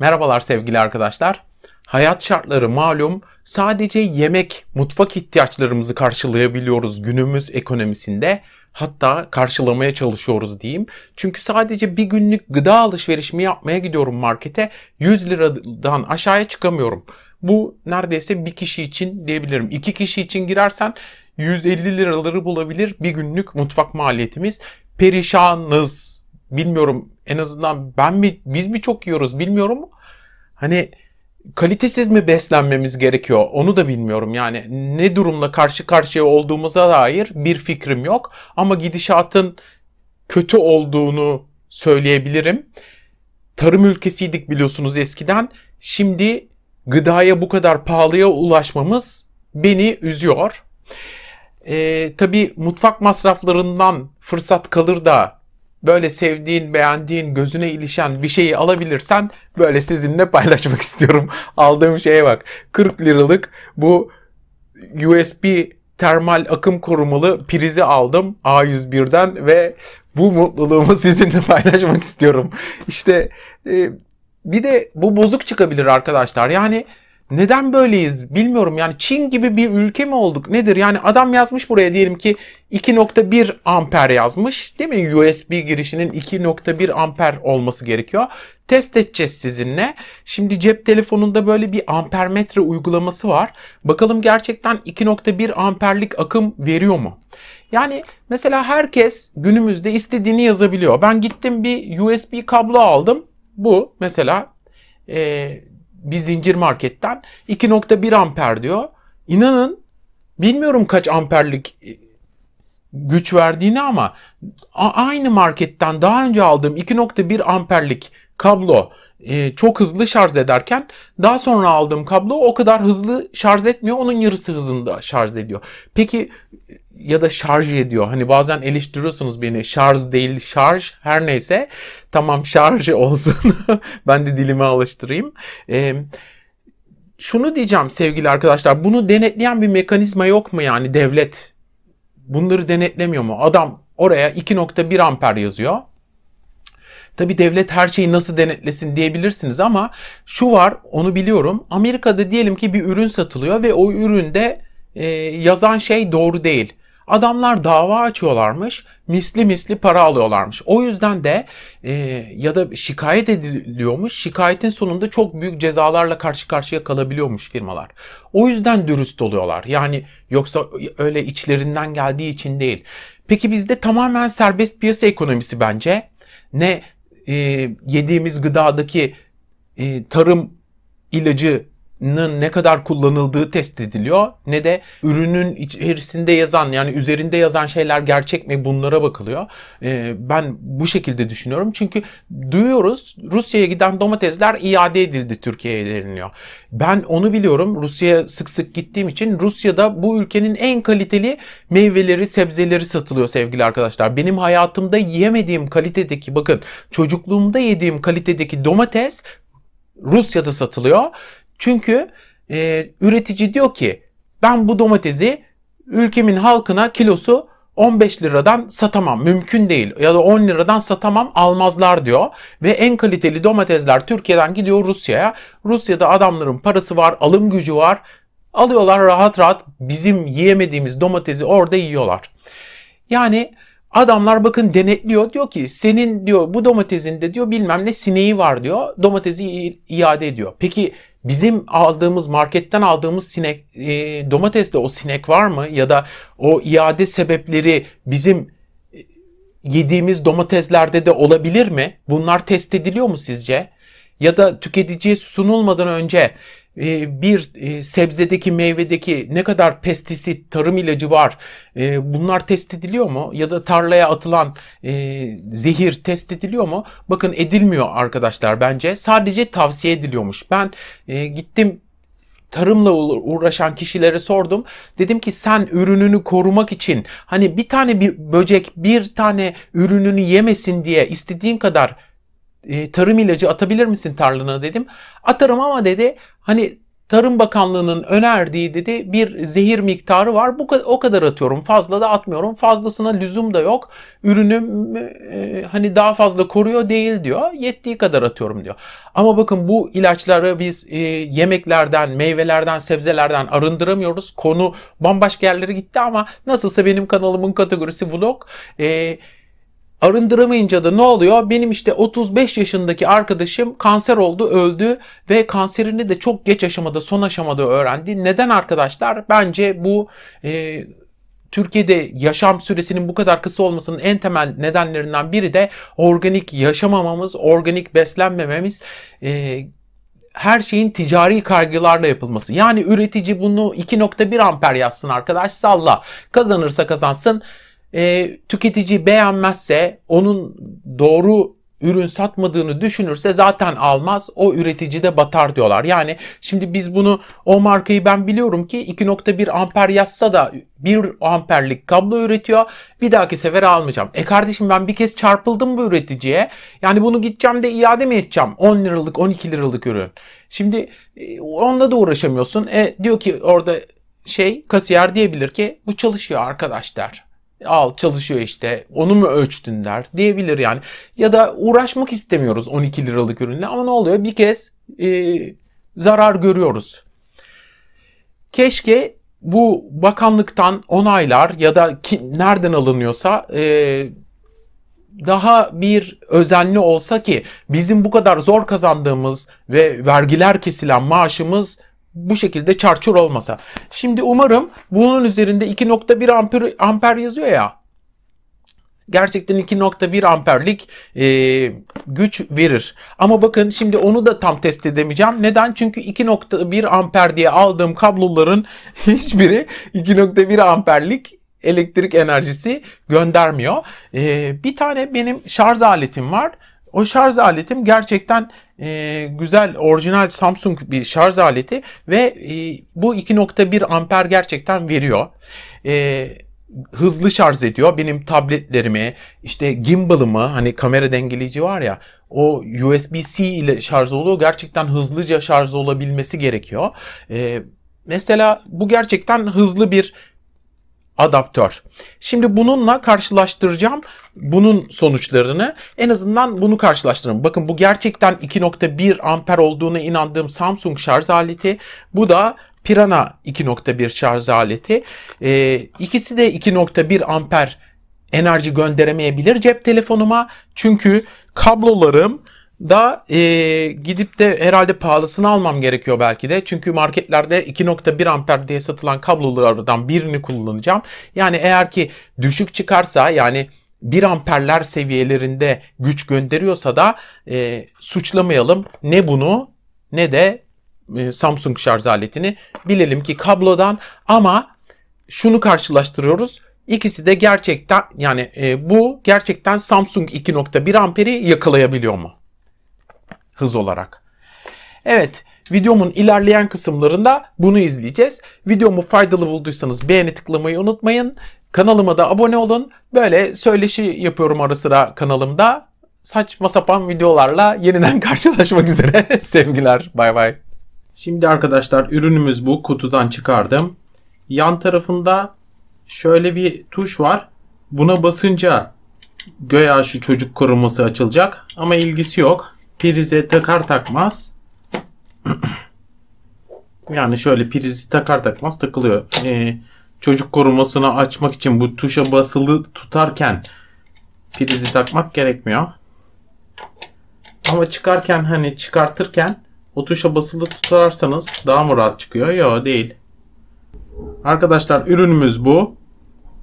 Merhabalar sevgili arkadaşlar. Hayat şartları malum, sadece yemek, mutfak ihtiyaçlarımızı karşılayabiliyoruz günümüz ekonomisinde. Hatta karşılamaya çalışıyoruz diyeyim. Çünkü sadece bir günlük gıda alışverişimi yapmaya gidiyorum markete. 100 liradan aşağıya çıkamıyorum. Bu neredeyse bir kişi için diyebilirim. 2 kişi için girersen 150 liraları bulabilir bir günlük mutfak maliyetimiz. Perişanız. Bilmiyorum, en azından biz mi çok yiyoruz bilmiyorum. Hani kalitesiz mi beslenmemiz gerekiyor onu da bilmiyorum. Yani ne durumla karşı karşıya olduğumuza dair bir fikrim yok. Ama gidişatın kötü olduğunu söyleyebilirim. Tarım ülkesiydik biliyorsunuz eskiden. Şimdi gıdaya bu kadar pahalıya ulaşmamız beni üzüyor. Tabii mutfak masraflarından fırsat kalır da böyle sevdiğin, beğendiğin, gözüne ilişen bir şeyi alabilirsen böyle sizinle paylaşmak istiyorum. Aldığım şeye bak. 40 liralık bu USB termal akım korumalı prizi aldım A101'den ve bu mutluluğumu sizinle paylaşmak istiyorum. İşte bir de bu bozuk çıkabilir arkadaşlar. Yani neden böyleyiz bilmiyorum. Yani Çin gibi bir ülke mi olduk nedir? Yani adam yazmış buraya, diyelim ki 2.1 amper yazmış. Değil mi? USB girişinin 2.1 amper olması gerekiyor. Test edeceğiz sizinle. Şimdi cep telefonunda böyle bir ampermetre uygulaması var. Bakalım gerçekten 2.1 amperlik akım veriyor mu? Yani mesela herkes günümüzde istediğini yazabiliyor. Ben gittim bir USB kablo aldım. Bu mesela bir zincir marketten 2.1 amper diyor. İnanın bilmiyorum kaç amperlik güç verdiğini ama aynı marketten daha önce aldığım 2.1 amperlik kablo çok hızlı şarj ederken daha sonra aldığım kablo o kadar hızlı şarj etmiyor. Onun yarısı hızında şarj ediyor. Peki ya da şarj ediyor. Hani bazen eleştiriyorsunuz beni. Şarj değil şarj. Her neyse. Tamam, şarj olsun. Ben de dilime alıştırayım. Şunu diyeceğim sevgili arkadaşlar. Bunu denetleyen bir mekanizma yok mu yani devlet? Bunları denetlemiyor mu? Adam oraya 2.1 amper yazıyor. Tabi devlet her şeyi nasıl denetlesin diyebilirsiniz ama şu var, onu biliyorum. Amerika'da diyelim ki bir ürün satılıyor ve o üründe yazan şey doğru değil. Adamlar dava açıyorlarmış, misli para alıyorlarmış. O yüzden de ya da şikayet ediliyormuş. Şikayetin sonunda çok büyük cezalarla karşı karşıya kalabiliyormuş firmalar. O yüzden dürüst oluyorlar. Yani yoksa öyle içlerinden geldiği için değil. Peki bizde tamamen serbest piyasa ekonomisi bence. Ne yediğimiz gıdadaki tarım ilacının ne kadar kullanıldığı test ediliyor, ne de ürünün içerisinde yazan, yani üzerinde yazan şeyler gerçek mi, bunlara bakılıyor. Ben bu şekilde düşünüyorum. Çünkü duyuyoruz, Rusya'ya giden domatesler iade edildi, Türkiye'ye deniliyor. Ben onu biliyorum. Rusya'ya sık sık gittiğim için Rusya'da bu ülkenin en kaliteli meyveleri, sebzeleri satılıyor sevgili arkadaşlar. Benim hayatımda yiyemediğim kalitedeki, bakın çocukluğumda yediğim kalitedeki domates Rusya'da satılıyor. Çünkü üretici diyor ki ben bu domatesi ülkemin halkına kilosu 15 liradan satamam. Mümkün değil. Ya da 10 liradan satamam, almazlar diyor. Ve en kaliteli domatesler Türkiye'den gidiyor Rusya'ya. Rusya'da adamların parası var, alım gücü var. Alıyorlar rahat rahat, bizim yiyemediğimiz domatesi orada yiyorlar. Yani adamlar bakın denetliyor, diyor ki senin diyor bu domatesinde diyor bilmem ne sineği var diyor. Domatesi iade ediyor. Peki bizim aldığımız, marketten aldığımız sinek, domateste o sinek var mı? Ya da o iade sebepleri bizim yediğimiz domateslerde de olabilir mi? Bunlar test ediliyor mu sizce? Ya da tüketiciye sunulmadan önce bir sebzedeki, meyvedeki ne kadar pestisit, tarım ilacı var, bunlar test ediliyor mu? Ya da tarlaya atılan zehir test ediliyor mu? Bakın edilmiyor arkadaşlar bence. Sadece tavsiye ediliyormuş. Ben gittim, tarımla uğraşan kişilere sordum. Dedim ki sen ürününü korumak için hani bir tane bir böcek bir tane ürününü yemesin diye istediğin kadar tarım ilacı atabilir misin tarlana dedim. Atarım ama dedi hani Tarım Bakanlığı'nın önerdiği dedi bir zehir miktarı var. O kadar atıyorum. Fazla da atmıyorum. Fazlasına lüzum da yok. Ürünüm hani daha fazla koruyor değil diyor. Yettiği kadar atıyorum diyor. Ama bakın bu ilaçları biz yemeklerden, meyvelerden, sebzelerden arındıramıyoruz. Konu bambaşka yerlere gitti ama nasılsa benim kanalımın kategorisi vlog. Arındıramayınca da ne oluyor? Benim işte 35 yaşındaki arkadaşım kanser oldu, öldü ve kanserini de çok geç aşamada, son aşamada öğrendi. Neden arkadaşlar? Bence bu Türkiye'de yaşam süresinin bu kadar kısa olmasının en temel nedenlerinden biri de organik yaşamamamız, organik beslenmememiz, her şeyin ticari kaygılarla yapılması. Yani üretici bunu 2.1 amper yazsın arkadaş, salla. Kazanırsa kazansın. Tüketici beğenmezse, onun doğru ürün satmadığını düşünürse zaten almaz, o üretici de batar diyorlar. Yani şimdi biz bunu, o markayı ben biliyorum ki 2.1 amper yazsa da 1 amperlik kablo üretiyor, bir dahaki sefer almayacağım. Kardeşim ben bir kez çarpıldım bu üreticiye, yani bunu gideceğim de iade mi edeceğim 10 liralık 12 liralık ürün? Şimdi onunla da uğraşamıyorsun. Diyor ki orada kasiyer diyebilir ki bu çalışıyor arkadaşlar. Al çalışıyor işte, onu mu ölçtün der diyebilir yani. Ya da uğraşmak istemiyoruz 12 liralık ürünle ama ne oluyor, bir kez zarar görüyoruz. Keşke bu bakanlıktan onaylar ya da nereden alınıyorsa daha bir özenli olsa ki bizim bu kadar zor kazandığımız ve vergiler kesilen maaşımız bu şekilde çarçur olmasa. Şimdi umarım bunun üzerinde 2.1 amper yazıyor ya. Gerçekten 2.1 amperlik güç verir. Ama bakın şimdi onu da tam test edemeyeceğim. Neden? Çünkü 2.1 amper diye aldığım kabloların hiçbiri 2.1 amperlik elektrik enerjisi göndermiyor. Bir tane benim şarj aletim var. O şarj aletim gerçekten güzel, orijinal Samsung bir şarj aleti ve bu 2.1 amper gerçekten veriyor. Hızlı şarj ediyor benim tabletlerimi, işte gimbalımı, hani kamera dengeleyici var ya, o USB-C ile şarj oluyor. Gerçekten hızlıca şarj olabilmesi gerekiyor. Mesela bu gerçekten hızlı bir adaptör. Şimdi bununla karşılaştıracağım. Bunun sonuçlarını, en azından bunu karşılaştırın. Bakın bu gerçekten 2.1 amper olduğuna inandığım Samsung şarj aleti. Bu da Piranha 2.1 şarj aleti. İkisi de 2.1 amper enerji gönderemeyebilir cep telefonuma. Çünkü kablolarım da gidip de herhalde pahalısını almam gerekiyor belki de. Çünkü marketlerde 2.1 amper diye satılan kablolardan birini kullanacağım. Yani eğer ki düşük çıkarsa, yani 1 amperler seviyelerinde güç gönderiyorsa da suçlamayalım. Ne bunu ne de Samsung şarj aletini, bilelim ki kablodan. Ama şunu karşılaştırıyoruz. İkisi de gerçekten, yani bu gerçekten Samsung 2.1 amperi yakalayabiliyor mu? Hız olarak. Evet, videomun ilerleyen kısımlarında bunu izleyeceğiz. Videomu faydalı bulduysanız beğeni tıklamayı unutmayın. Kanalıma da abone olun. Böyle söyleşi yapıyorum ara sıra kanalımda. Saçma sapan videolarla yeniden karşılaşmak üzere. Sevgiler, bay bay. Şimdi arkadaşlar ürünümüz bu. Kutudan çıkardım. Yan tarafında şöyle bir tuş var. Buna basınca göya şu çocuk koruması açılacak. Ama ilgisi yok. Prize takar takmaz, yani şöyle prizi takar takmaz takılıyor. Çocuk korumasını açmak için bu tuşa basılı tutarken prizi takmak gerekmiyor. Ama çıkarken, hani çıkartırken o tuşa basılı tutarsanız daha mı rahat çıkıyor? Yok değil. Arkadaşlar ürünümüz bu.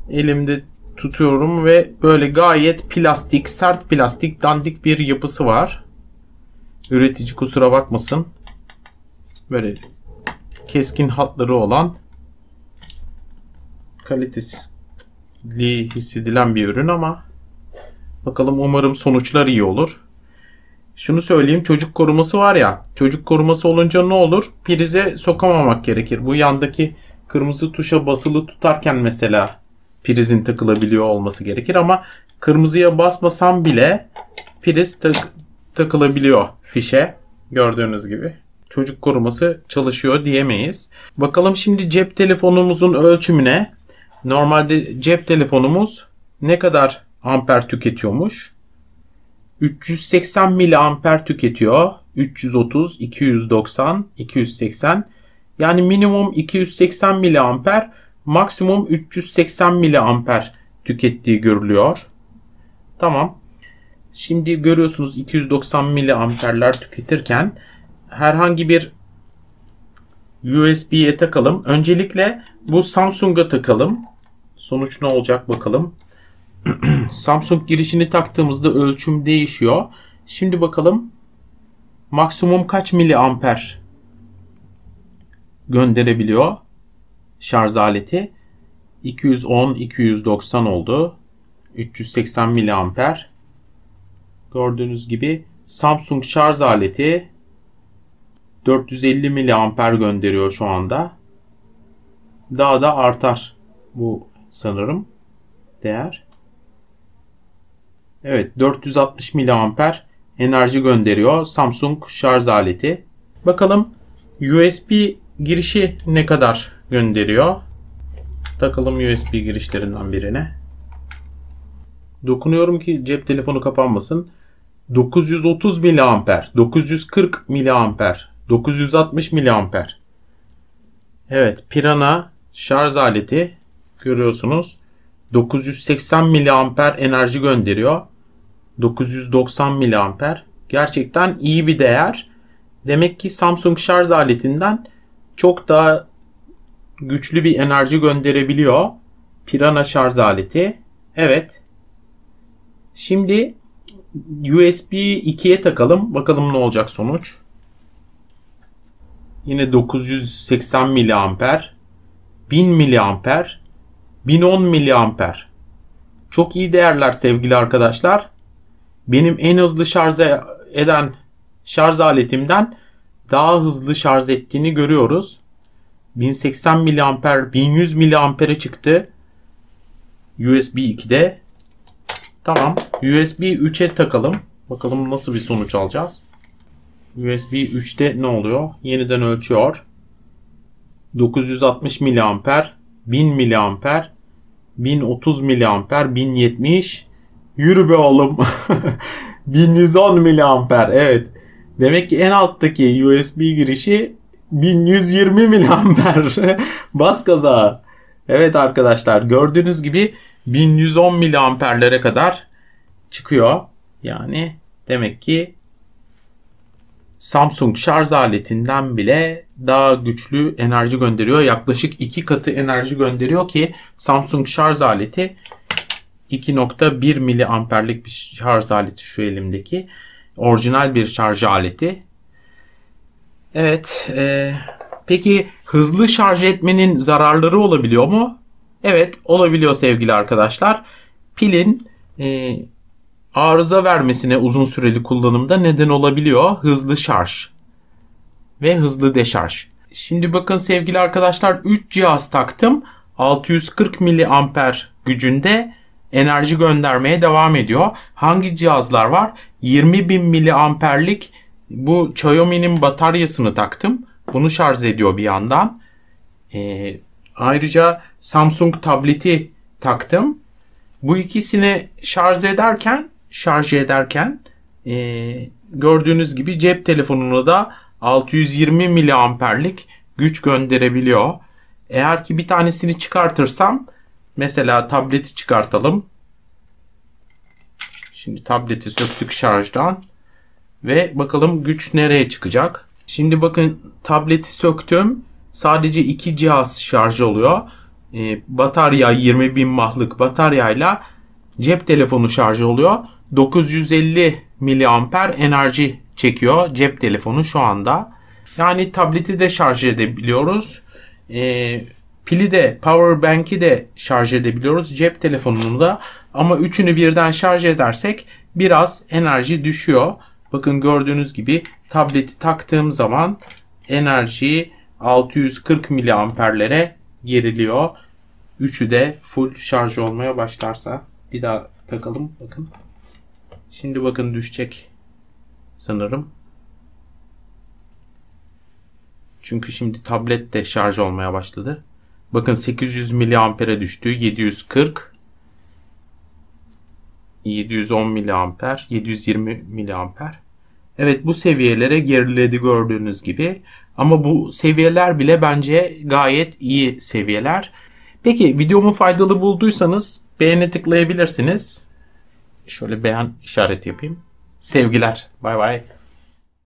Elimde tutuyorum ve böyle gayet plastik, sert plastik, dandik bir yapısı var. Üretici kusura bakmasın. Böyle keskin hatları olan, kalitesizliği hissedilen bir ürün ama bakalım, umarım sonuçlar iyi olur. Şunu söyleyeyim, çocuk koruması var ya, çocuk koruması olunca ne olur? Prize sokamamak gerekir. Bu yandaki kırmızı tuşa basılı tutarken mesela prizin takılabiliyor olması gerekir ama kırmızıya basmasam bile priz takılabiliyor fişe, gördüğünüz gibi. çocuk koruması çalışıyor diyemeyiz. Bakalım şimdi cep telefonumuzun ölçümüne. Normalde cep telefonumuz ne kadar amper tüketiyormuş? 380 miliamper tüketiyor. 330, 290, 280. Yani minimum 280 miliamper, maksimum 380 miliamper tükettiği görülüyor. Tamam. Şimdi görüyorsunuz 290 miliamperler tüketirken herhangi bir USB'ye takalım. Öncelikle bu Samsung'a takalım. Sonuç ne olacak bakalım. Samsung girişini taktığımızda ölçüm değişiyor. Şimdi bakalım maksimum kaç miliamper gönderebiliyor şarj aleti. 210, 290 oldu. 380 miliamper. Gördüğünüz gibi Samsung şarj aleti 450 miliamper gönderiyor şu anda. Daha da artar bu sanırım değer. Evet, 460 miliamper enerji gönderiyor Samsung şarj aleti. Bakalım USB girişi ne kadar gönderiyor? Takalım USB girişlerinden birine. Dokunuyorum ki cep telefonu kapanmasın. 930 miliamper, 940 miliamper, 960 miliamper. Evet, Piranha şarj aleti görüyorsunuz. 980 miliamper enerji gönderiyor. 990 miliamper. Gerçekten iyi bir değer. Demek ki Samsung şarj aletinden çok daha güçlü bir enerji gönderebiliyor Piranha şarj aleti. Evet. Şimdi USB 2'ye takalım. Bakalım ne olacak sonuç. Yine 980 miliamper, 1000 miliamper, 1010 miliamper. Çok iyi değerler sevgili arkadaşlar. Benim en hızlı şarj eden şarj aletimden daha hızlı şarj ettiğini görüyoruz. 1080 miliamper, 1100 miliampere çıktı USB 2'de. Tamam. USB 3'e takalım. Bakalım nasıl bir sonuç alacağız. USB 3'te ne oluyor? Yeniden ölçüyor. 960 miliamper, 1000 miliamper, 1030 miliamper, 1070. Yürü be oğlum. 1110 miliamper. Evet. Demek ki en alttaki USB girişi 1120 miliamper. Bas gaza. Evet arkadaşlar, gördüğünüz gibi 1110 miliamperlere kadar çıkıyor. Yani demek ki Samsung şarj aletinden bile daha güçlü enerji gönderiyor. Yaklaşık 2 katı enerji gönderiyor ki Samsung şarj aleti 2.1 miliamperlik bir şarj aleti şu elimdeki. Orijinal bir şarj aleti. Evet. Peki hızlı şarj etmenin zararları olabiliyor mu? Evet, olabiliyor sevgili arkadaşlar. Pilin arıza vermesine uzun süreli kullanımda neden olabiliyor hızlı şarj ve hızlı deşarj. Şimdi bakın sevgili arkadaşlar, 3 cihaz taktım. 640 miliamper gücünde enerji göndermeye devam ediyor. Hangi cihazlar var? 20.000 miliamperlik bu Xiaomi'nin bataryasını taktım. Bunu şarj ediyor bir yandan. Ayrıca Samsung tableti taktım. Bu ikisini şarj ederken gördüğünüz gibi cep telefonuna da 620 miliamperlik güç gönderebiliyor. Eğer ki bir tanesini çıkartırsam, mesela tableti çıkartalım. Şimdi tableti söktük şarjdan ve bakalım güç nereye çıkacak. Şimdi bakın, tableti söktüm. Sadece 2 cihaz şarj oluyor. Batarya 20.000 mAh'lık bataryayla cep telefonu şarj oluyor. 950 miliamper enerji çekiyor cep telefonu şu anda. Yani tableti de şarj edebiliyoruz. Pili de, power bank'i de şarj edebiliyoruz. Cep telefonunu da. Ama üçünü birden şarj edersek biraz enerji düşüyor. Bakın gördüğünüz gibi tableti taktığım zaman enerji 640 miliamperlere geriliyor. Üçü de full şarj olmaya başlarsa. Bir daha takalım. Bakın. Şimdi bakın düşecek sanırım. Çünkü şimdi tablet de şarj olmaya başladı. Bakın 800 mAh'e düştü. 740. 710 mAh. 720 mAh. Evet, bu seviyelere geriledi gördüğünüz gibi. Ama bu seviyeler bile bence gayet iyi seviyeler. Peki videomu faydalı bulduysanız beğene tıklayabilirsiniz. Şöyle beğen işareti yapayım. Sevgiler. Bay bay.